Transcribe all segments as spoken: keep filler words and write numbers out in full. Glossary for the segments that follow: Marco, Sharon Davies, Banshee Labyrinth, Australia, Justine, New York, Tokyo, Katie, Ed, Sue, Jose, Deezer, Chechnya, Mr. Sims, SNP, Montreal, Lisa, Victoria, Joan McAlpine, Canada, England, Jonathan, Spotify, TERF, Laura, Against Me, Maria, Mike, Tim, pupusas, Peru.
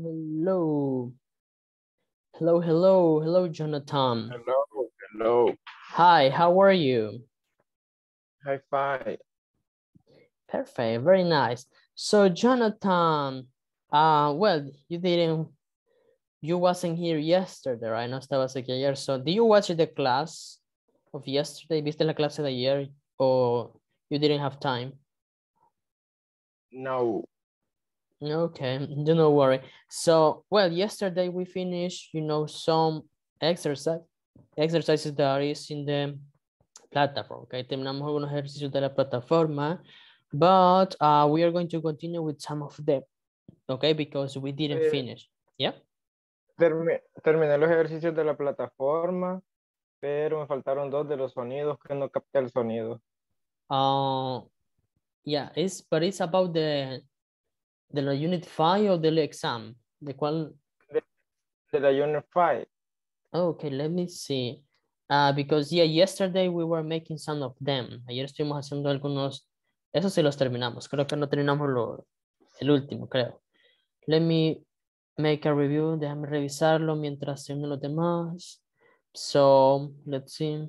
Hello. Hello, hello, hello, Jonathan. Hello, hello. Hi, how are you? Hi, fine. Perfect, very nice. So, Jonathan, uh, well, you didn't, you wasn't here yesterday, right? No estabas aquí ayer. So, did you watch the class of yesterday? ¿Viste la clase de ayer? Or you didn't have time? No. Okay, do not worry. So, well, yesterday we finished, you know, some exercise, exercises that is in the platform, okay? Terminamos algunos ejercicios de la plataforma, but uh, we are going to continue with some of them, okay? Because we didn't eh, finish, yeah? Term terminé los ejercicios de la plataforma, pero me faltaron dos de los sonidos que no capté el sonido. Uh, yeah, it's, but it's about the... ¿De la Unit five o del exam? ¿De cuál? De, de la Unit five. Okay, let me see. Uh, because, yeah, yesterday we were making some of them. Ayer estuvimos haciendo algunos. Eso sí los terminamos. Creo que no terminamos lo, el último, creo. Let me make a review. Déjame revisarlo mientras se unen los demás. So, let's see.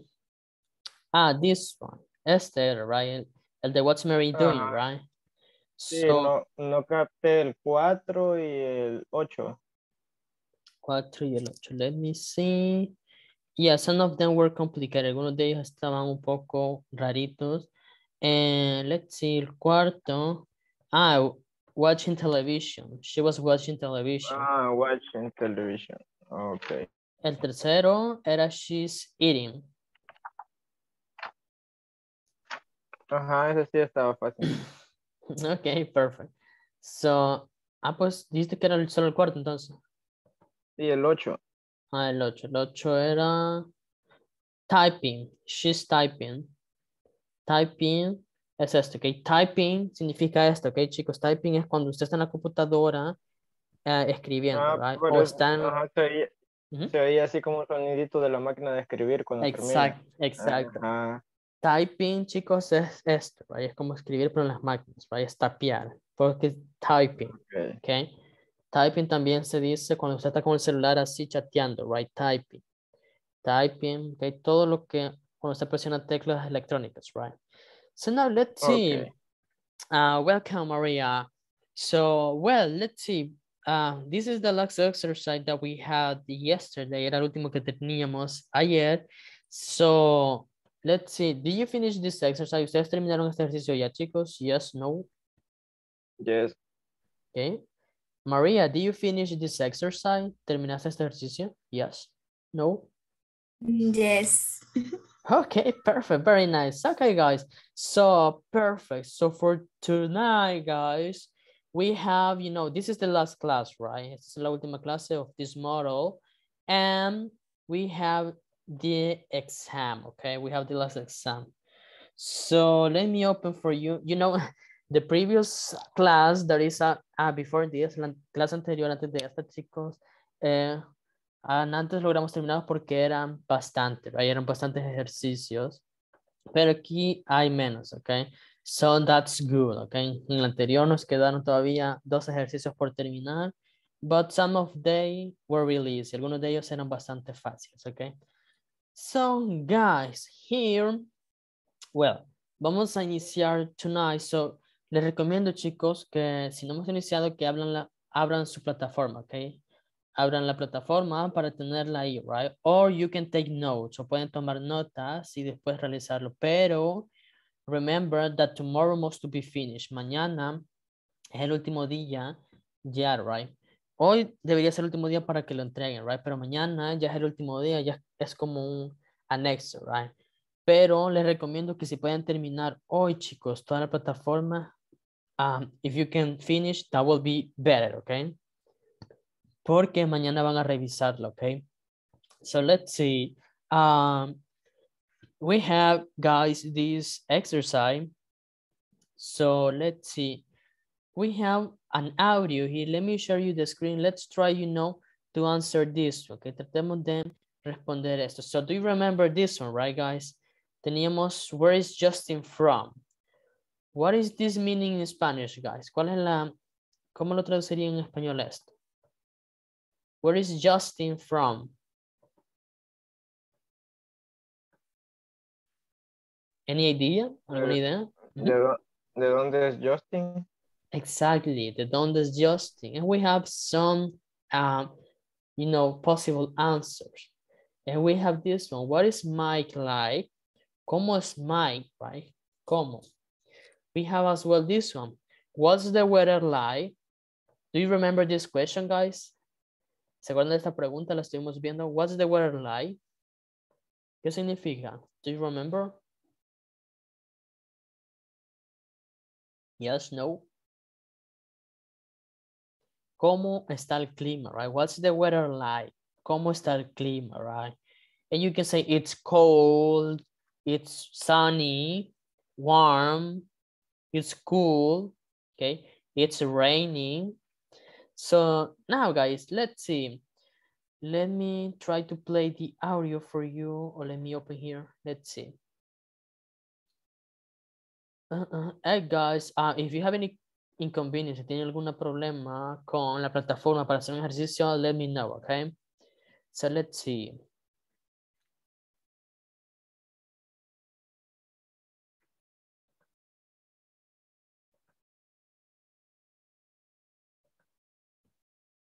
Ah, this one. Este, right? El de What's Mary Doing, uh-huh. right? Sí, so, no, no capté el cuatro y el ocho. cuatro y el ocho. Let me see. Yeah, some of them were complicated. Algunos de ellos estaban un poco raritos. And let's see, el cuarto. Ah, watching television. She was watching television. Ah, watching television. Okay. El tercero era she's eating. Ajá, ese sí estaba fácil. Okay, perfect. So, ah, pues, dijiste que era solo el cuarto, entonces. Sí, el ocho. Ah, el ocho. El ocho era typing. She's typing. Typing es esto, ¿ok? Typing significa esto, ¿ok, chicos? Typing es cuando usted está en la computadora eh, escribiendo, ah, right? O está en... Ajá, se oía, uh-huh. se oía así como un sonidito de la máquina de escribir cuando exact, termina. Exacto, exacto. Uh-huh. Typing, chicos, es esto, right? Es como escribir pero en las máquinas, right? Es tapear, porque typing, okay. Okay? Typing también se dice cuando usted está con el celular así chateando, right? Typing, typing, okay? Todo lo que cuando usted presiona teclas electrónicas, right? So now let's see. Okay. Uh, welcome, Maria. So, well, let's see. Uh, this is the last exercise that we had yesterday. Era el último que teníamos ayer. So, let's see. Did you finish this exercise? ¿Ustedes terminaron este ejercicio ya, chicos? Yes, no? Yes. Okay. Maria, did you finish this exercise? ¿Terminaste este ejercicio? Yes. No? Yes. Okay, perfect. Very nice. Okay, guys. So, perfect. So, for tonight, guys, we have, you know, this is the last class, right? It's la última clase of this model. And we have the exam, okay? We have the last exam. So let me open for you. You know, the previous class, there is a, ah, before this, la clase anterior, antes de esta, chicos, eh, antes logramos terminar porque eran bastante, right? Eran bastantes ejercicios, pero aquí hay menos, okay? So that's good, okay? En la anterior nos quedaron todavía dos ejercicios por terminar, but some of them were really easy. Algunos de ellos eran bastante fáciles, okay? So guys, here, well, vamos a iniciar tonight. So les recomiendo, chicos, que si no hemos iniciado, que abran, la, abran su plataforma, okay? Abran la plataforma para tenerla ahí, right? Or you can take notes, o pueden tomar notas y después realizarlo. Pero remember that tomorrow must to be finished. Mañana es el último día, ya, yeah, right? Hoy debería ser el último día para que lo entreguen, right? Pero mañana ya es el último día, ya es como un anexo, right? Pero les recomiendo que si pueden terminar hoy, chicos, toda la plataforma, um, if you can finish, that will be better, okay? Porque mañana van a revisarlo, okay? So let's see. Um, we have, guys, this exercise. So let's see. We have an audio here. Let me share you the screen. Let's try, you know, to answer this. Okay, tratemos de responder esto. So do you remember this one, right, guys? Teníamos, where is Justin from? What is this meaning in Spanish, guys? ¿Cuál es la, cómo lo traduciría en español esto? Where is Justine from? Any idea? ¿Alguna idea? ¿De, de dónde es Justine? Exactly, de dónde es Justine. And we have some, um, you know, possible answers. And we have this one. What is Mike like? ¿Cómo es Mike, right? ¿Cómo? We have as well this one. What's the weather like? Do you remember this question, guys? ¿Se acuerdan de esta pregunta? La estuvimos viendo. What's the weather like? ¿Qué significa? Do you remember? Yes, no. ¿Cómo está el clima, right? What's the weather like? ¿Cómo está el clima, right? And you can say it's cold, it's sunny, warm, it's cool, okay? It's raining. So now, guys, let's see. Let me try to play the audio for you, or let me open here. Let's see. Uh, uh, hey, guys, uh, if you have any inconvenience, si tienen algún problema con la plataforma para hacer un ejercicio, let me know, okay? So let's see.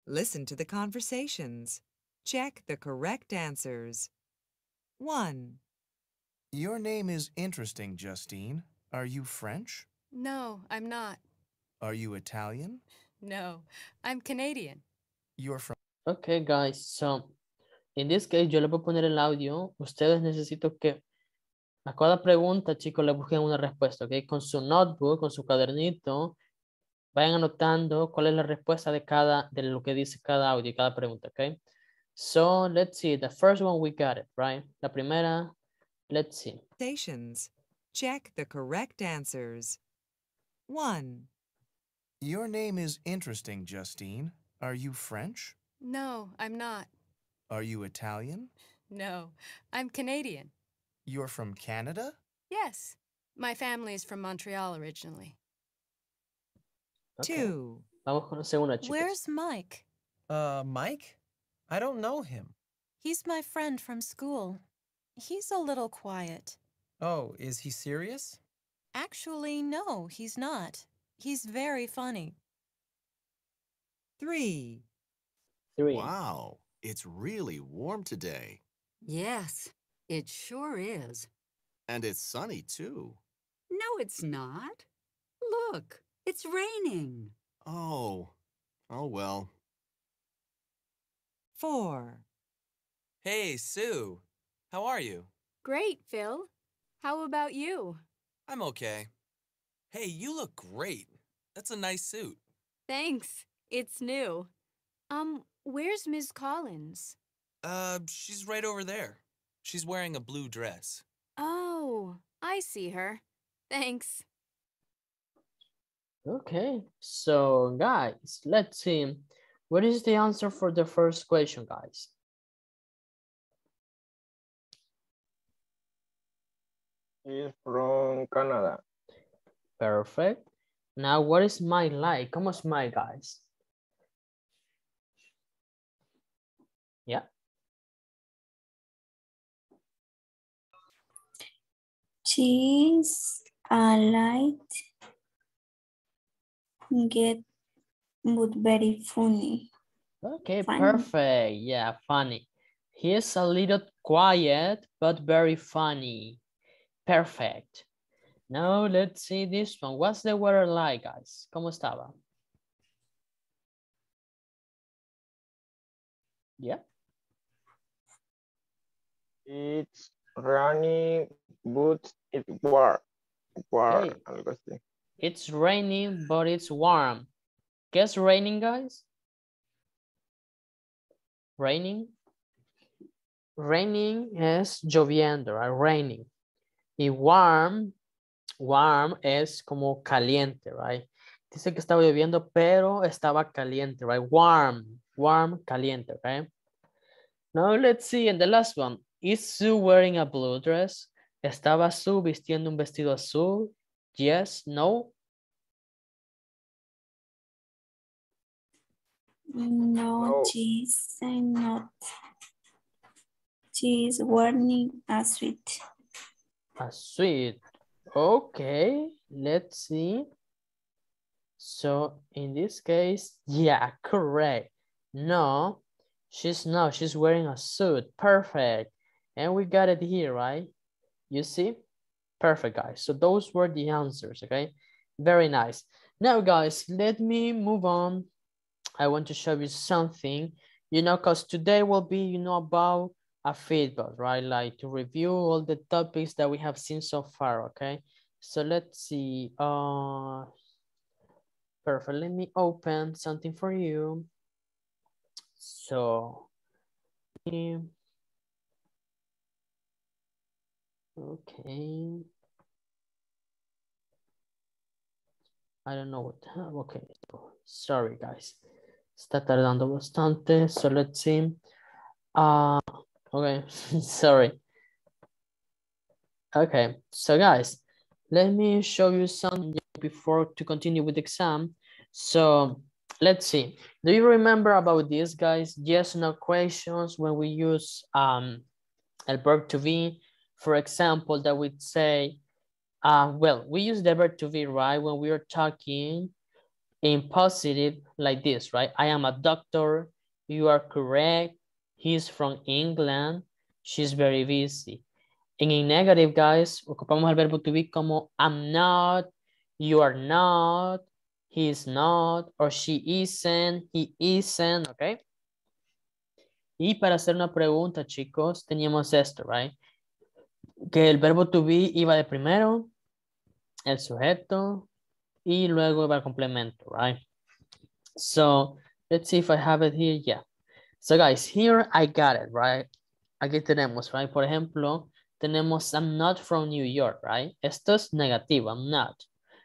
Listen to the conversations. Check the correct answers. One. Your name is interesting, Justine. Are you French? No, I'm not. Are you Italian? No, I'm Canadian. You're from... Okay, guys, so in this case, yo le voy a poner el audio. Ustedes necesito que a cada pregunta, chicos, le busquen una respuesta, ¿ok? Con su notebook, con su cadernito, vayan anotando cuál es la respuesta de cada, de lo que dice cada audio y cada pregunta, okay? So, let's see. The first one, we got it, right? La primera, let's see. Stations. Check the correct answers. One. Your name is interesting, Justine. Are you French? No, I'm not. Are you Italian? No, I'm Canadian. You're from Canada? Yes. My family is from Montreal originally. Okay. Two. Where's Mike? Uh, Mike? I don't know him. He's my friend from school. He's a little quiet. Oh, is he serious? Actually, no, he's not. He's very funny. Three. Three. Wow, it's really warm today. Yes, it sure is. And it's sunny, too. No, it's not. Look. It's raining. Oh, oh well. Four. Hey, Sue. How are you? Great, Phil. How about you? I'm okay. Hey, you look great. That's a nice suit. Thanks. It's new. Um, where's Miz Collins? Uh, she's right over there. She's wearing a blue dress. Oh, I see her. Thanks. Okay, so guys, let's see. What is the answer for the first question, guys? He's from Canada. Perfect. Now, what is Mike like? How much Mike, guys? Yeah. She's a light. Get but very funny. Okay, funny. Perfect. Yeah, funny. He is a little quiet, but very funny. Perfect. Now let's see this one. What's the weather like, guys? ¿Cómo estaba? Yeah. It's running, but it's warm. Warm. Hey. It's raining, but it's warm. Guess raining, guys? Raining? Raining es lloviendo, right? Raining. Y warm, warm es como caliente, right? Dice que estaba lloviendo, pero estaba caliente, right? Warm, warm, caliente, right? Now let's see, and the last one. Is Sue wearing a blue dress? ¿Estaba Sue vistiendo un vestido azul? Yes, no? No, she's no. I'm not. She's wearing a suit. A suit. Okay, let's see. So in this case, yeah, correct. No, she's not. She's wearing a suit. Perfect. And we got it here, right? You see? Perfect, guys. So those were the answers, okay? Very nice. Now, guys, let me move on. I want to show you something, you know, because today will be, you know, about a feedback, right? Like to review all the topics that we have seen so far, okay? So let's see. Uh, perfect. Let me open something for you. So, okay. I don't know what, okay, sorry guys, está tardando bastante, so let's see, uh, okay, sorry, okay, so guys, let me show you something before to continue with the exam. So let's see, do you remember about this, guys? Yes, no questions when we use um, el verb to be, for example, that would say, Uh, well, we use the verb to be, right, when we are talking in positive like this, right? I am a doctor. You are correct. He's from England. She's very busy. And in negative, guys, ocupamos el verbo to be como I'm not, you are not, he's not, or she isn't, he isn't, okay? Y para hacer una pregunta, chicos, teníamos esto, right? Que el verbo to be iba de primero, el sujeto, y luego iba el complemento, right? So, let's see if I have it here, yeah. So, guys, here I got it, right? Aquí tenemos, right? Por ejemplo, tenemos I'm not from New York, right? Esto es negativo, I'm not.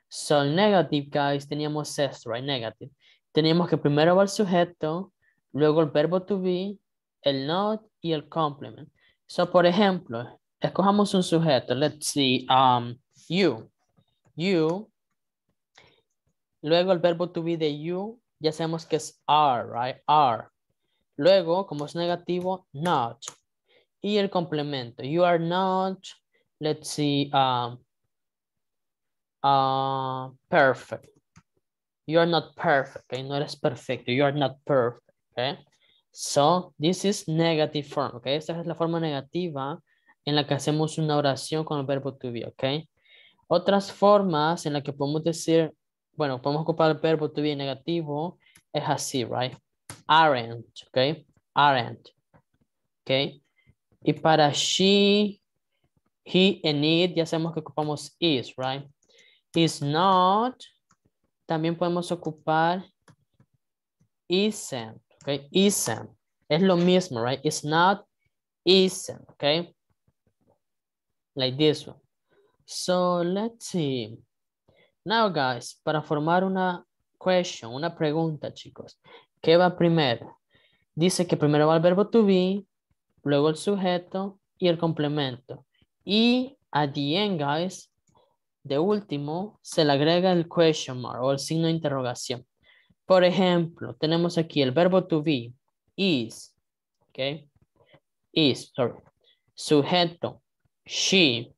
So, negative, guys, teníamos esto, right? Negative. Teníamos que primero va el sujeto, luego el verbo to be, el not y el complement. So, por ejemplo, escojamos un sujeto. Let's see. Um, you. You. Luego el verbo to be de you. Ya sabemos que es are, right? Are. Luego, como es negativo, not. Y el complemento. You are not. Let's see. Um, uh, perfect. You are not perfect. Okay? No eres perfecto. You are not perfect. Okay? So, this is negative form. Okay? Esta es la forma negativa en la que hacemos una oración con el verbo to be, ¿ok? Otras formas en las que podemos decir, bueno, podemos ocupar el verbo to be negativo, es así, right? Aren't, ¿ok? Aren't, ¿ok? Y para she, he, and it, ya sabemos que ocupamos is, right? Is not, también podemos ocupar isn't, ¿ok? Isn't, es lo mismo, right? It's not, isn't, ¿ok? Like this one. So let's see. Now, guys, para formar una question, una pregunta, chicos. ¿Qué va primero? Dice que primero va el verbo to be, luego el sujeto y el complemento. Y at the end, guys, de último, se le agrega el question mark o el signo de interrogación. Por ejemplo, tenemos aquí el verbo to be, is, okay? Is, sorry. Sujeto. She,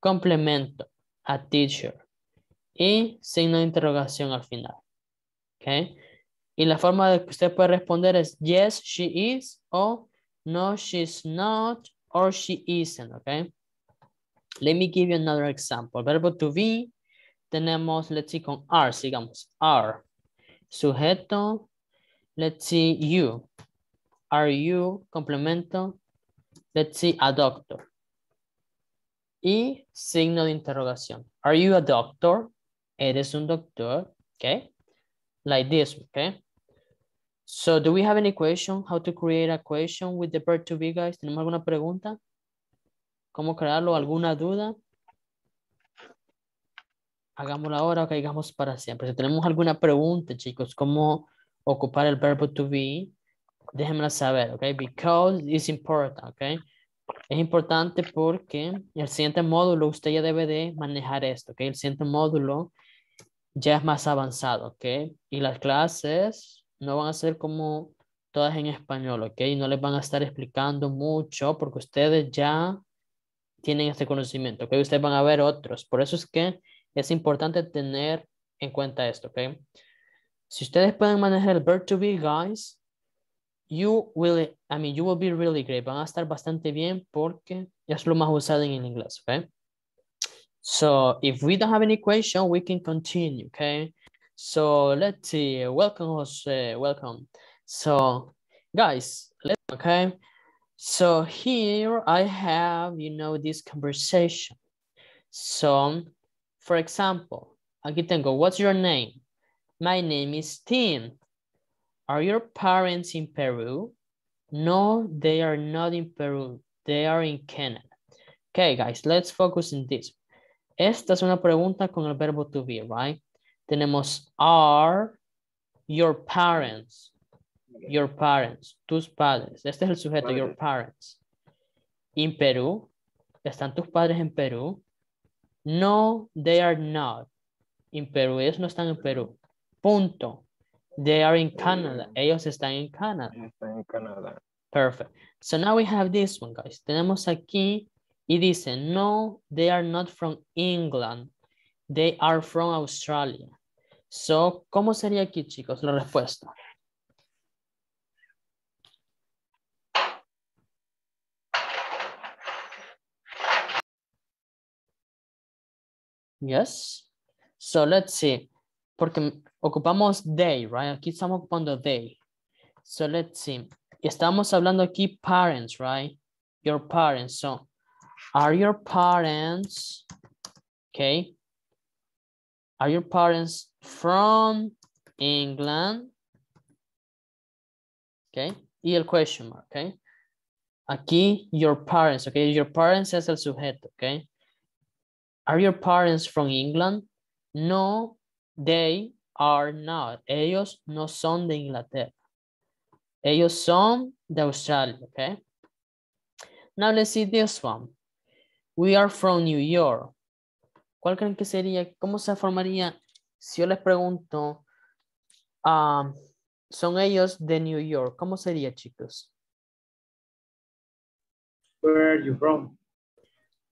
complemento, a teacher, y signo de interrogación al final, ¿ok? Y la forma de que usted puede responder es yes, she is, o no, she's not, or she isn't, ¿ok? Let me give you another example. Verbo to be, tenemos, let's see, con are, sigamos, are. Sujeto, let's see, you. Are you, complemento, let's see, a doctor. Y signo de interrogación. Are you a doctor? ¿Eres un doctor? Okay. Like this, okay? So, do we have any question? How to create a question with the verb to be, guys? ¿Tenemos alguna pregunta? ¿Cómo crearlo? ¿Alguna duda? Hagámoslo ahora o caigamos para siempre. Si tenemos alguna pregunta, chicos, ¿cómo ocupar el verbo to be? Déjenmela saber, ok? Because it's important, ok? Es importante porque en el siguiente módulo usted ya debe de manejar esto, ok? El siguiente módulo ya es más avanzado, ok? Y las clases no van a ser como todas en español, ¿ok? No les van a estar explicando mucho porque ustedes ya tienen este conocimiento, ¿ok? Ustedes van a ver otros. Por eso es que es importante tener en cuenta esto, ¿ok? Si ustedes pueden manejar el verb to be, guys, you will, I mean, you will be really great. Van a estar bastante bien porque es lo más usado en inglés, ¿ok? So, if we don't have any question, we can continue, okay? So, let's see. Welcome, Jose. Welcome. So, guys, let's, okay? So, here I have, you know, this conversation. So, for example, aquí tengo, what's your name? My name is Tim. Are your parents in Peru? No, they are not in Peru. They are in Canada. Okay, guys, let's focus on this. Esta es una pregunta con el verbo to be, right? Tenemos are your parents, your parents, tus padres. Este es el sujeto, padre. Your parents. In Peru, ¿están tus padres en Perú? No, they are not. In Peru, ellos no están en Perú. Punto. They are in Canada. Ellos están en Canadá. Están en Canadá. Perfect. So now we have this one, guys. Tenemos aquí. Y dice, no, they are not from England. They are from Australia. So, ¿cómo sería aquí, chicos, la respuesta? Yes. So, let's see. Porque ocupamos they, right? Aquí estamos ocupando they. So, let's see. Estamos hablando aquí parents, right? Your parents. So, are your parents, okay, are your parents from England? Okay, y el question mark, okay. Aquí, your parents, okay, your parents es el sujeto, okay. Are your parents from England? No, they are not. Ellos no son de Inglaterra. Ellos son de Australia, okay. Now let's see this one. We are from New York. ¿Cuál creen que sería? ¿Cómo se formaría si yo les pregunto? Um, ¿Son ellos de New York? ¿Cómo sería, chicos? Where are you from?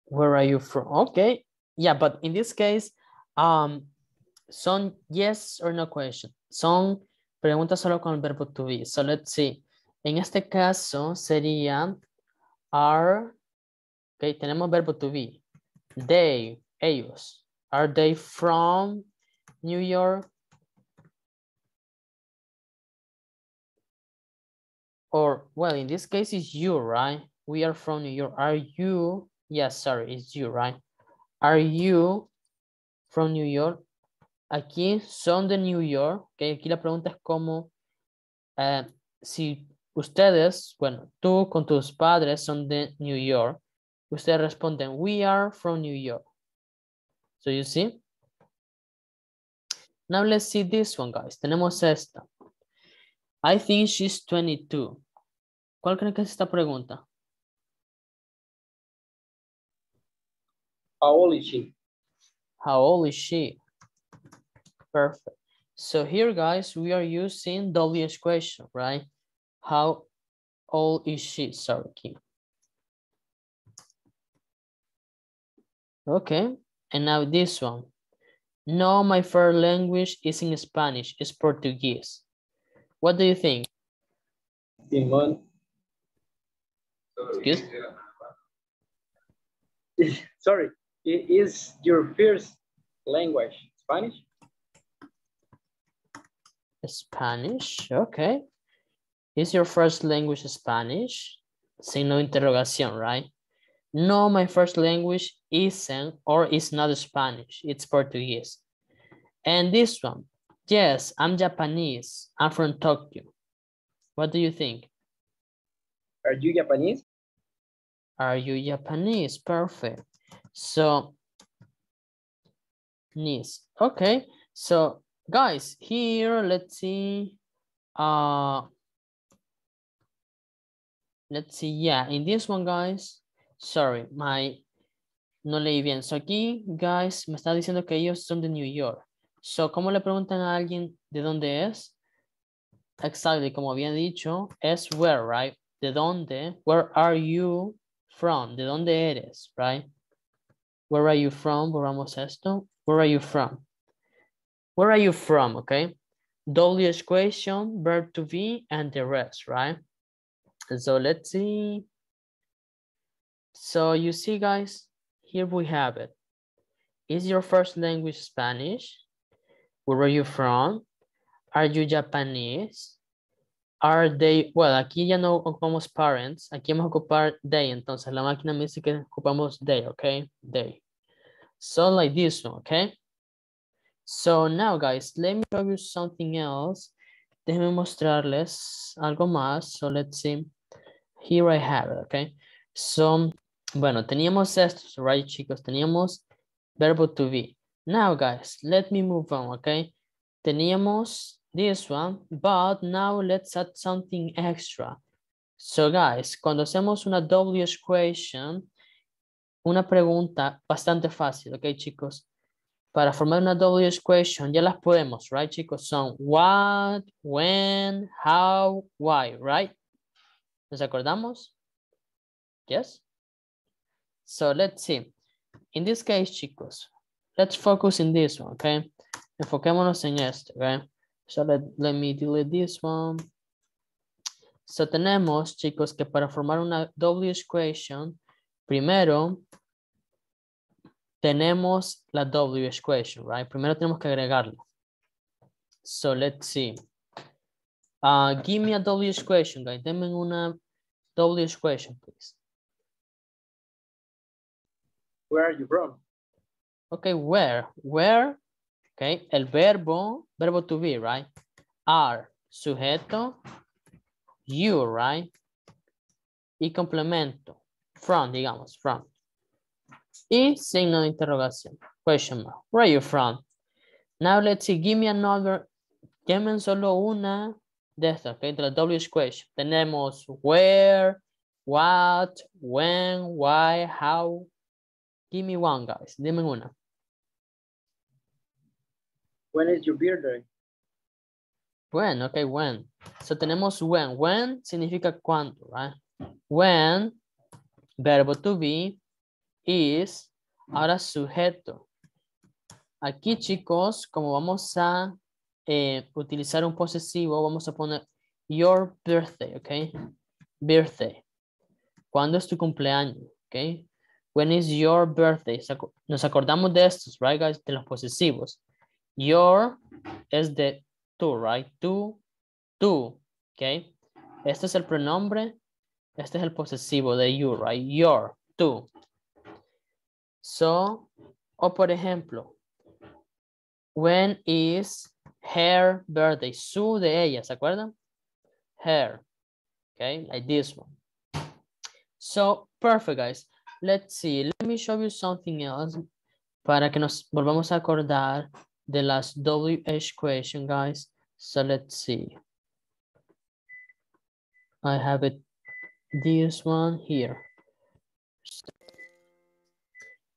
Where are you from? Okay. Yeah, but in this case, um, son yes or no question. Son preguntas solo con el verbo to be. So let's see. En este caso sería are. Okay, tenemos verbo to be. They, ellos. Are they from New York? Or, well, in this case, it's you, right? We are from New York. Are you? Yes, sorry, it's you, right? Are you from New York? Aquí son de New York. Okay, aquí la pregunta es como eh, si ustedes, bueno, tú con tus padres son de New York. Ustedes responden, we are from New York. So you see? Now let's see this one, guys. Tenemos esta. I think she's twenty-two. ¿Cuál creen que es esta pregunta? How old is she? How old is she? Perfect. So here, guys, we are using W H question, right? How old is she? Sorry, Kim. Okay, and now this one. No, my first language isn't Spanish, it's Portuguese. What do you think? Simón. Excuse? Sorry, is your first language Spanish? Spanish, okay. Is your first language Spanish? Signo de interrogación, right? No, my first language isn't or is not Spanish. It's Portuguese. And this one. Yes, I'm Japanese. I'm from Tokyo. What do you think? Are you Japanese? Are you Japanese? Perfect. So, Japanese. Okay. So, guys, here, let's see. Uh, let's see. Yeah, in this one, guys. Sorry, my, no leí bien. So aquí, guys, me está diciendo que ellos son de New York. So, ¿cómo le preguntan a alguien de dónde es? Exactly, como habían dicho, es where, right? ¿De dónde? Where are you from? ¿De dónde eres, right? Where are you from? Borramos esto. Where are you from? Where are you from, okay? W H question, verb to be, and the rest, right? So let's see. So you see, guys, here we have it. Is your first language Spanish? Where are you from? Are you Japanese? Are they, well, aquí ya no ocupamos parents, aquí vamos a ocupar they, entonces la máquina me dice que ocupamos they, okay? They. So like this one, okay? So now, guys, let me show you something else. Déjenme mostrarles algo más. So let's see. Here I have it, okay? So, bueno, teníamos estos, right, chicos? Teníamos verbo to be. Now, guys, let me move on, okay? Teníamos this one, but now let's add something extra. So guys, cuando hacemos una W H question, una pregunta bastante fácil, ok chicos, para formar una W H question ya las podemos, right chicos, son what, when, how, why, right? ¿Nos acordamos? Yes? So let's see. In this case, chicos, let's focus in this one, okay? Enfoquémonos en esto, okay? So let, let me delete this one. So tenemos, chicos, que para formar una W H question, primero tenemos la W H question, right? Primero tenemos que agregarla. So let's see. Uh, give me a W H question, guys. Denme una W H question, please. Where are you from? Okay, where? Where? Okay, el verbo, verbo to be, right? Are, sujeto, you, right? Y complemento, from, digamos, from. Y signo de interrogación, question mark. Where are you from? Now let's see, give me another, denme solo una de estas, okay? De la W H question. Tenemos where, what, when, why, how. Give me one, guys, denme una. When is your birthday? When, okay, when. So tenemos when. When significa cuando, right? When, verbo to be, is, ahora sujeto. Aquí, chicos, como vamos a eh, utilizar un posesivo, vamos a poner your birthday, okay? Birthday. ¿Cuándo es tu cumpleaños, okay? When is your birthday? Nos acordamos de estos, right, guys? De los posesivos. Your es de tú, right? Tú, tú, ok. Este es el pronombre, este es el posesivo de you, right? Your, tú. So, o por ejemplo, when is her birthday? Su de ella, ¿se acuerdan? Her, ok, like this one. So, perfect, guys. Let's see, let me show you something else para que nos volvamos a acordar the last W H question, guys. So let's see. I have it, this one here.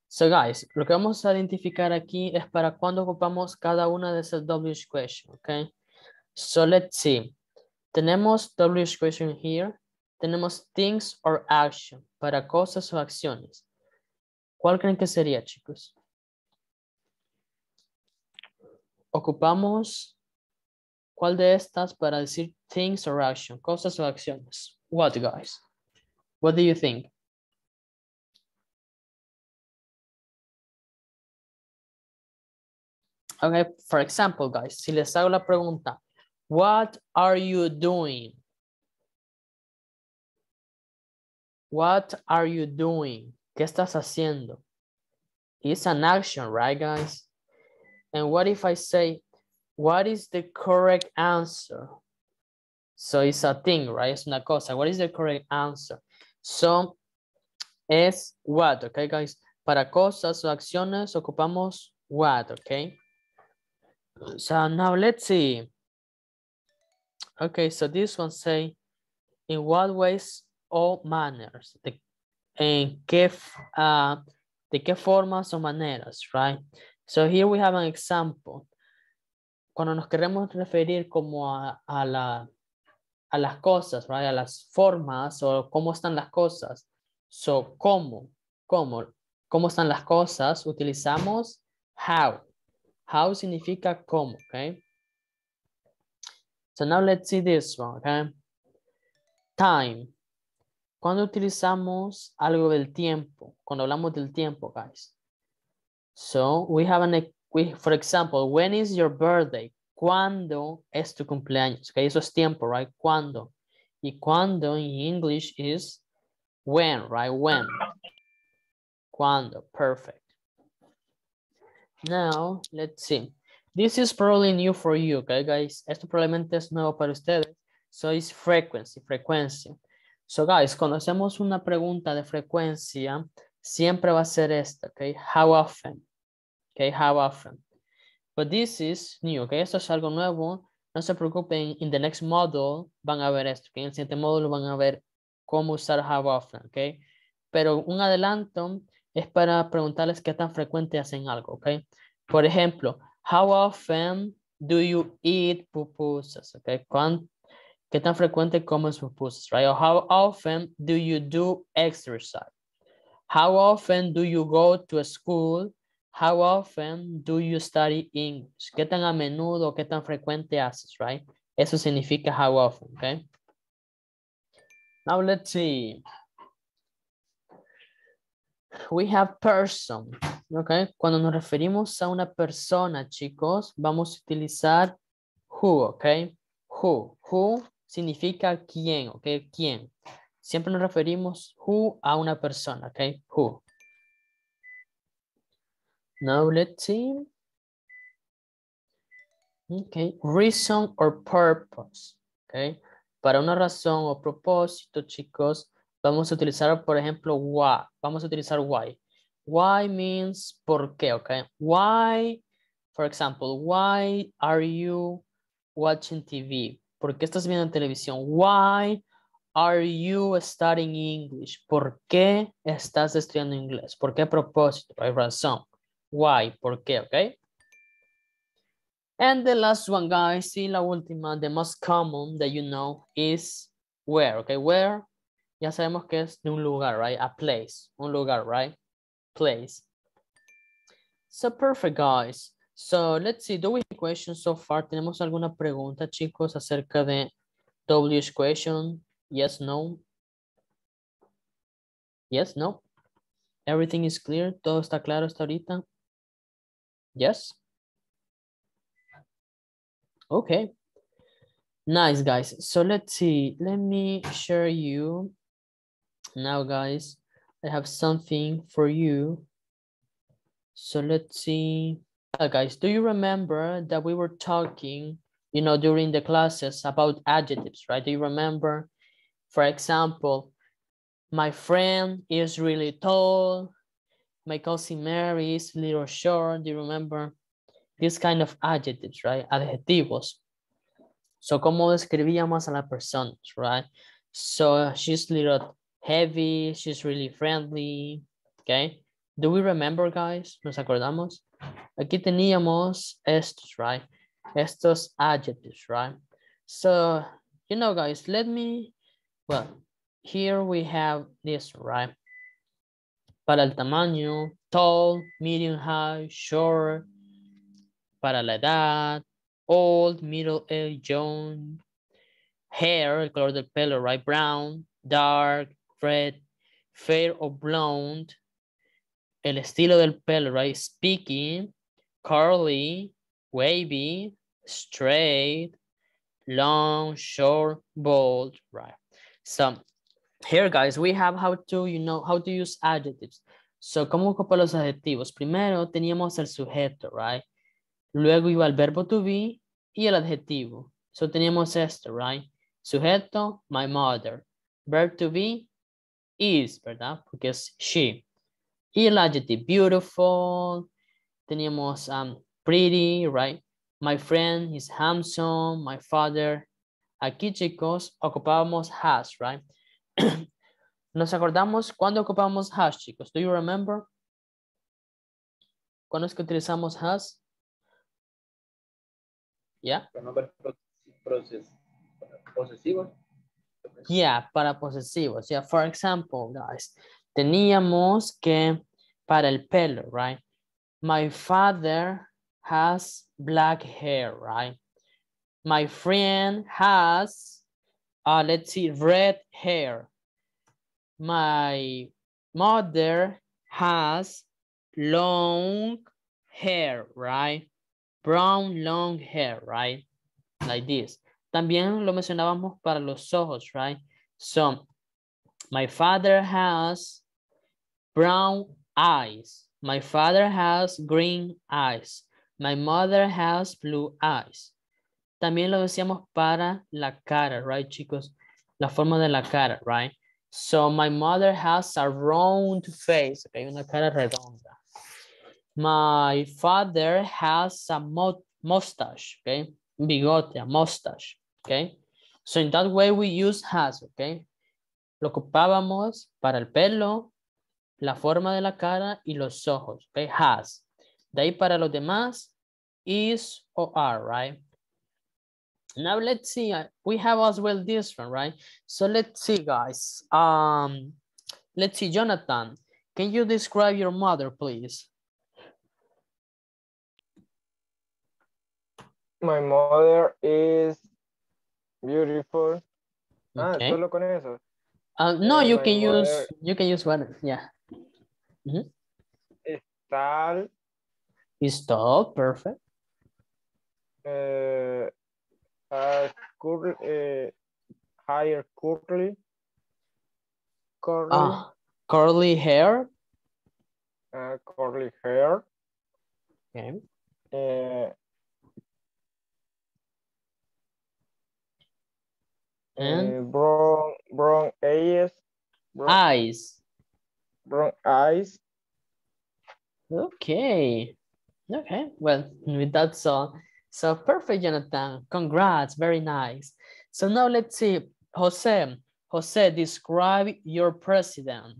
So guys, lo que vamos a identificar aquí es para cuándo ocupamos cada una de esas W H question, okay? So let's see. Tenemos W H question here. Tenemos things or action, para cosas o acciones. ¿Cuál creen que sería, chicos? Ocupamos cuál de estas para decir things or action, cosas o acciones. What, guys? What do you think? Okay, for example, guys, si les hago la pregunta, what are you doing? What are you doing? ¿Qué estás haciendo? It's an action, right, guys? And what if I say, what is the correct answer? So it's a thing, right? Es una cosa. What is the correct answer? So, es what, okay, guys? Para cosas o acciones ocupamos what, okay? So now let's see. Okay, so this one say, in what ways, all manners. De, en qué, uh, de qué formas o maneras, right? So here we have an example. cuando nos queremos referir como a, a, la, a las cosas, right? A las formas o cómo están las cosas. So, ¿cómo? ¿Cómo? ¿Cómo están las cosas? Utilizamos how. How significa cómo, okay? So now let's see this one, okay? Time. ¿Cuándo utilizamos algo del tiempo? Cuando hablamos del tiempo, guys. So, we have an, we, for example, when is your birthday? ¿Cuándo es tu cumpleaños? Okay, eso es tiempo, right? ¿Cuándo? Y cuándo in English is when, right? When. ¿Cuándo? Perfect. Now, let's see. This is probably new for you, okay, guys? Esto probablemente es nuevo para ustedes. So, it's frequency, frecuencia. So, guys, cuando hacemos una pregunta de frecuencia, siempre va a ser esta, okay? How often? Okay, how often? But this is new, okay? Esto es algo nuevo. No se preocupen, in the next module van a ver esto, okay? En el siguiente módulo van a ver cómo usar how often, okay? Pero un adelanto es para preguntarles qué tan frecuente hacen algo, okay? Por ejemplo, how often do you eat pupusas, okay? ¿Cuánto? ¿Qué tan frecuente comes pupusas, right? Or how often do you do exercise? How often do you go to school? How often do you study English? ¿Qué tan a menudo, qué tan frecuente haces, right? Eso significa how often, okay? Now let's see. We have person, okay? Cuando nos referimos a una persona, chicos, vamos a utilizar who, okay? Who, who. Significa quién, ¿ok? ¿Quién? Siempre nos referimos who a una persona, ¿ok? Who. Now let's see. Ok, reason or purpose, ¿ok? Para una razón o propósito, chicos, vamos a utilizar, por ejemplo, why. Vamos a utilizar why. Why means por qué, ¿ok? Why, for example, why are you watching T V? ¿Por qué estás viendo televisión? Why are you studying English? ¿Por qué estás estudiando inglés? ¿Por qué propósito? Hay razón. Why? ¿Por qué? ¿Ok? And the last one, guys. Y la última, the most common that you know is where. ¿Ok? Where. Ya sabemos que es de un lugar, right? A place. Un lugar, right? Place. So perfect, guys. So, let's see, do we have questions so far? ¿Tenemos alguna pregunta, chicos, acerca de W's question? Yes, no. Yes, no. Everything is clear. Todo está claro hasta ahorita. Yes. Okay. Nice, guys. So, let's see. Let me share you. Now, guys, I have something for you. So, let's see. Uh, guys, do you remember that we were talking, you know, during the classes about adjectives, right? Do you remember, for example, my friend is really tall, my cousin Mary is a little short. Do you remember this kind of adjectives, right? Adjetivos. So, ¿cómo describíamos a las personas, right? So, she's a little heavy, she's really friendly, okay? Do we remember, guys? ¿Nos acordamos? Aquí teníamos estos, right? Estos adjectives, right? So, you know, guys, let me, well, here we have this, right? Para el tamaño, tall, medium, high, short. Para la edad, old, middle age, young. Hair, el color del pelo, right? Brown, dark, red, fair or blonde. El estilo del pelo, right? Speaking, curly, wavy, straight, long, short, bold, right? So, here, guys, we have how to, you know, how to use adjectives. So, ¿cómo ocupar los adjetivos? Primero teníamos el sujeto, right? Luego iba el verbo to be y el adjetivo. So, teníamos esto, right? Sujeto, my mother. Verb to be, is, ¿verdad? Porque es she. Y el adjetivo, beautiful, teníamos um, pretty, right? My friend is handsome, my father. Aquí, chicos, ocupábamos has, right? ¿Nos acordamos cuándo ocupamos has, chicos? Do you remember? ¿Cuándo es que utilizamos has? Yeah. Pronombres posesivos. Yeah, para posesivos. Yeah, for example, guys, teníamos que para el pelo, right? My father has black hair, right? My friend has, uh, let's see, red hair. My mother has long hair, right? Brown long hair, right? Like this. También lo mencionábamos para los ojos, right? So, my father has brown eyes. My father has green eyes. My mother has blue eyes. También lo decíamos para la cara, right, chicos? La forma de la cara, right? So, my mother has a round face. Okay, una cara redonda. My father has a mustache, okay? Bigote, a mustache, okay? So, in that way, we use has, okay? Lo ocupábamos para el pelo, la forma de la cara y los ojos, okay? Has. De ahí para los demás, is or are, right? Now let's see, we have as well this one, right? So let's see, guys. Um, let's see, Jonathan, can you describe your mother, please? My mother is beautiful. Okay. Ah, solo con eso. Uh, no, you can mother... use, you can use one, yeah. Mm-hmm. Es tal. Is tall, perfect. Uh... Uh, curly, uh, higher curly, curly, uh, curly hair, uh, curly hair, okay. Uh, and uh, brown, brown eyes, brown eyes, brown eyes. Okay, okay. Well, with that song. So perfect, Jonathan. Congrats, very nice. So now let's see, Jose. Jose, describe your president.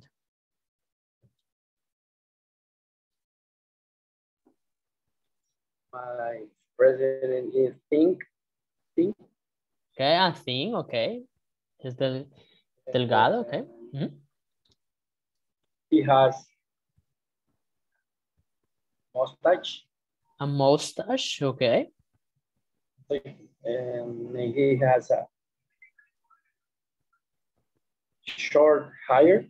My president is pink. Pink. Okay, I think. Okay, is del Delgado. Okay. Mm-hmm. He has mustache. A mustache. Okay. And he has a short hair.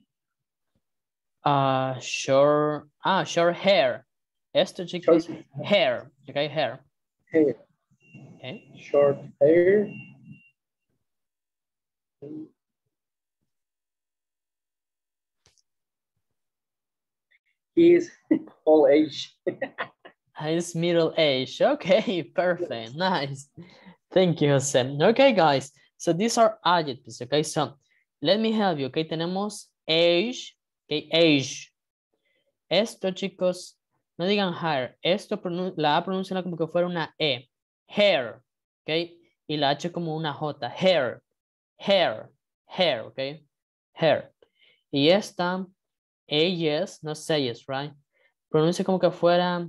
Uh, short, ah, short hair. Esto, chicos, hair. Okay, hair. Hair. Okay. Short hair. He is old age. It's middle age. Okay, perfect. Nice. Thank you, Jose. Okay, guys. So these are adjectives. Okay, so let me help you. Okay, tenemos age. Okay, age. Esto, chicos, no digan hair. Esto la pronuncian como que fuera una E. Hair. Okay, y la H como una J. Hair. Hair. Hair. Okay, hair. Y esta, ellas, no selles, right? Pronuncia como que fuera.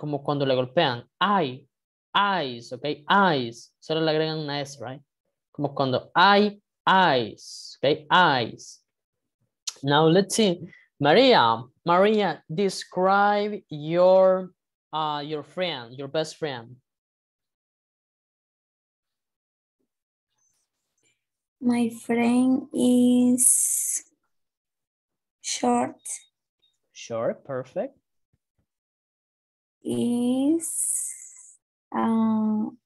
Como cuando le golpean, I, eyes, okay, eyes, solo le agregan una S, right? Como cuando I, eyes, okay, eyes. Now let's see, Maria, Maria, describe your, uh, your friend, your best friend. My friend is short. Short, perfect. Is um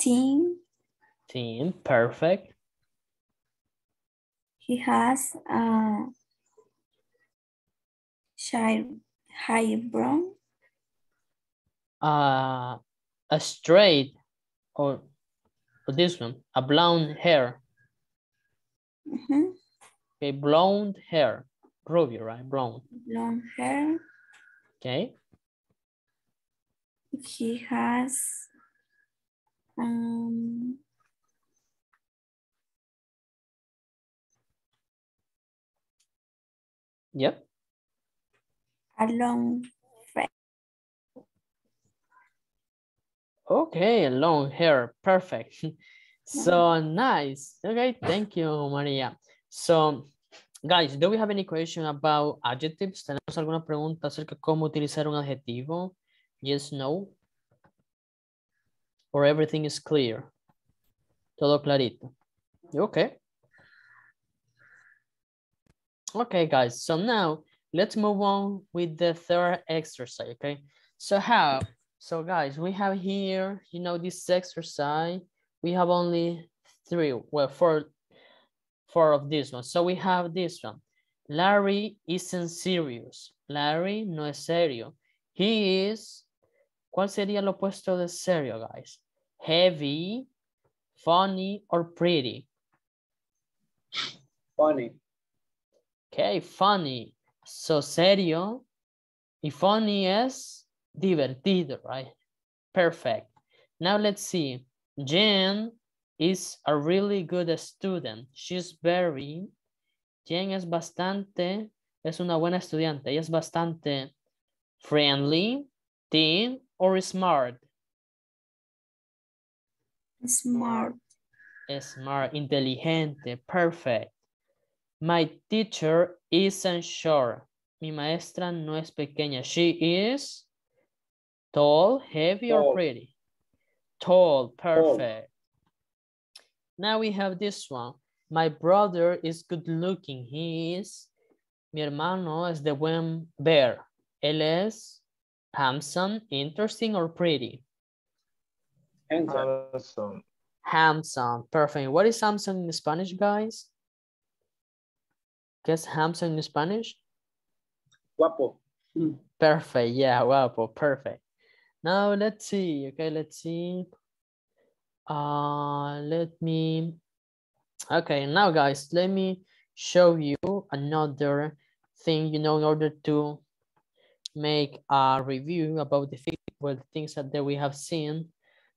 Tim. Tim, perfect. He has a shy high brown. Uh a straight or, or this one, a blonde hair. Mm-hmm. Okay, blonde hair. Ruby, right? Brown. Long hair. Okay. He has um yep. A long face. Okay, long hair, perfect. So nice. Okay, thank you, Maria. So, guys, do we have any question about adjectives? ¿Tenemos alguna pregunta acerca de cómo utilizar un adjetivo? Yes, no. Or everything is clear. Todo clarito. Okay. Okay, guys. So now let's move on with the third exercise. Okay. So how? So guys, we have here, you know, this exercise. We have only three, well, four, four of this one. So we have this one. Larry isn't serious. Larry no es serio. He is, ¿cuál sería el opuesto de serio, guys? Heavy, funny, or pretty? Funny. Okay, funny. So serio y funny es divertido, right? Perfect. Now let's see. Jen is a really good student. She's very, Jen es bastante, es una buena estudiante. Ella es bastante friendly, thin, or smart. Smart. Smart, inteligente, perfect. My teacher isn't short. Mi maestra no es pequeña. She is tall, heavy, tall. Or pretty? Tall, perfect. Tall. Now we have this one. My brother is good looking. He is, mi hermano es de buen ver. Él es handsome, interesting, or pretty? Handsome. Handsome, perfect. What is handsome in Spanish, guys? Guess handsome in Spanish? Guapo. Perfect, yeah, guapo, perfect. Now let's see. Okay, let's see. Uh, let me. Okay, now guys, let me show you another thing. You know, in order to make a review about the well, things that, that we have seen.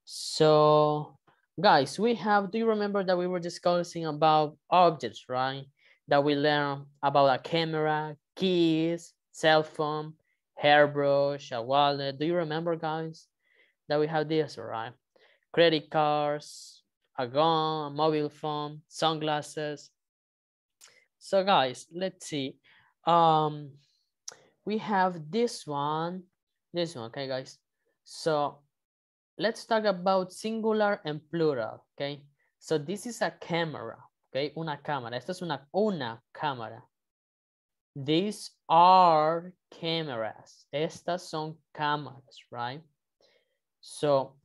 So, guys, we have. Do you remember that we were discussing about objects, right? That we learned about a camera, keys, cell phone, hairbrush, a wallet. Do you remember, guys, that we have this, right? Credit cards, a gun, a mobile phone, sunglasses. So, guys, let's see. Um, we have this one, this one, okay, guys? So, let's talk about singular and plural, okay? So, this is a camera, okay? Una cámara. Esto es una, una cámara. These are cameras. Estas son cámaras, right? So,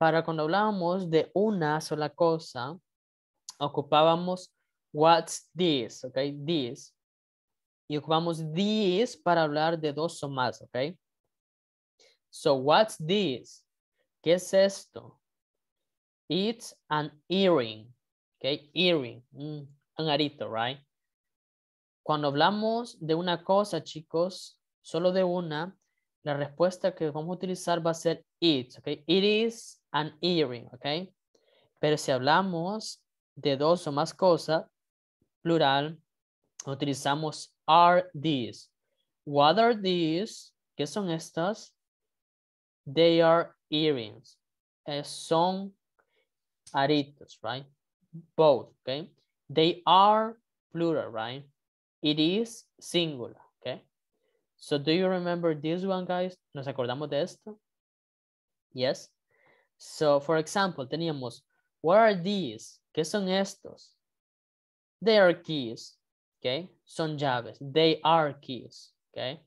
para cuando hablábamos de una sola cosa, ocupábamos what's this, okay? This. Y ocupamos this para hablar de dos o más, okay? So, what's this? ¿Qué es esto? It's an earring, okay? Earring, mm, un arito, right? Cuando hablamos de una cosa, chicos, solo de una, la respuesta que vamos a utilizar va a ser it, okay? It is an earring, okay? Pero si hablamos de dos o más cosas, plural, utilizamos are these. What are these? ¿Qué son estas? They are earrings. Eh, son aritos, right? Both, okay? They are plural, right? It is singular, okay? So do you remember this one, guys? ¿Nos acordamos de esto? Yes. So, for example, teníamos, what are these? ¿Qué son estos? They are keys, okay? Son llaves. They are keys, okay?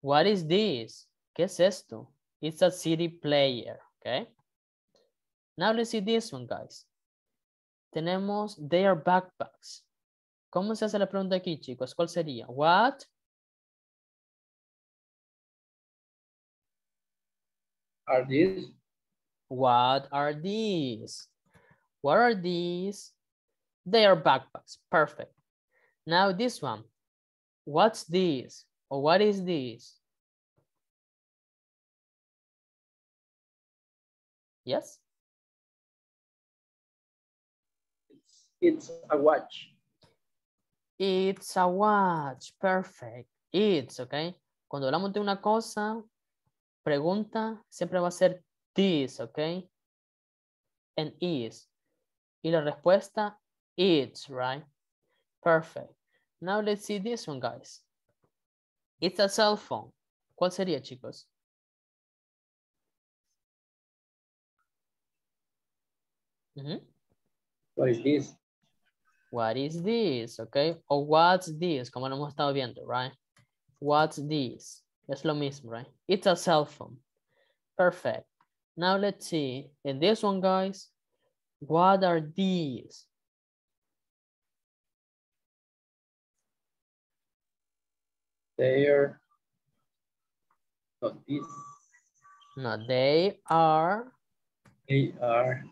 What is this? ¿Qué es esto? It's a C D player, okay? Now let's see this one, guys. Tenemos, they are backpacks. ¿Cómo se hace la pregunta aquí, chicos? ¿Cuál sería? What? Are these? What are these? What are these? They are backpacks. Perfect. Now this one. What's this? Or what is this? Yes? It's, it's a watch. It's a watch, perfect. It's, okay. Cuando hablamos de una cosa, pregunta siempre va a ser this, ¿ok? And is. Y la respuesta, it's, right? Perfect. Now let's see this one, guys. It's a cell phone. ¿Cuál sería, chicos? Mm-hmm. What is this? What is this, okay? O what's this, como lo hemos estado viendo, right? What's this? Es lo mismo, right? It's a cell phone. Perfect. Now let's see. In this one, guys, what are these? They are... Not these. No, they are... They are...